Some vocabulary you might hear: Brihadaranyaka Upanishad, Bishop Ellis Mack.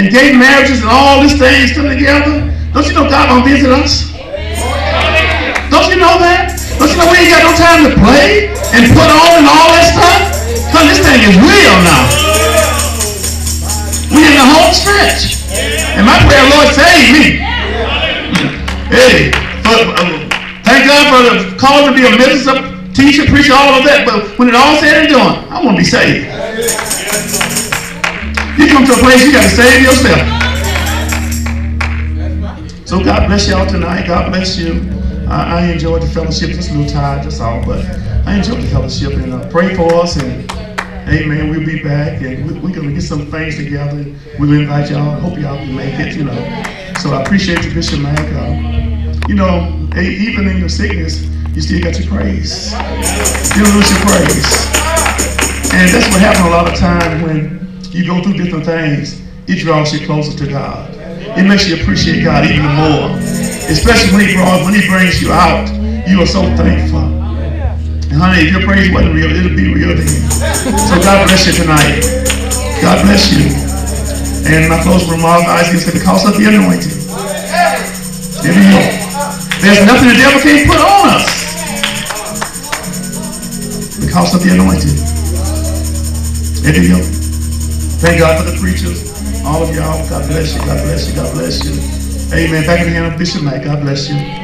and gay marriages and all these things come together, don't you know God gonna visit us? Don't you know that? Don't you know we ain't got no time to play and put on and all that stuff? Because this thing is real now. We in the home stretch. And my prayer, Lord, save me. Hey, thank God for the call to be a minister, teacher, preacher, all of that. But when it all said and done, I want to be saved. You come to a place you got to save yourself. So God bless y'all tonight. God bless you. I enjoyed the fellowship. Just a little tired, that's all, but I enjoyed the fellowship, and pray for us, and amen, we'll be back, and we're going to get some things together. We'll invite y'all. Hope y'all can make it, you know. So I appreciate you, Bishop Mack. You know, even in your sickness, you still got your praise. You don't lose your praise. And that's what happens a lot of times when you go through different things. It draws you closer to God. It makes you appreciate God even more. Especially when he brings you out, you are so thankful. And honey, if your praise wasn't real, it'll be real to you. So God bless you tonight. God bless you. And my closing remark, Isaiah said, because of the anointing. There's nothing the devil can't put on us. Because of the anointing. Every yoke. Thank God for the preachers. All of y'all. God bless you. God bless you. God bless you. Amen. Back in the hand of Bishop Mack. God bless you.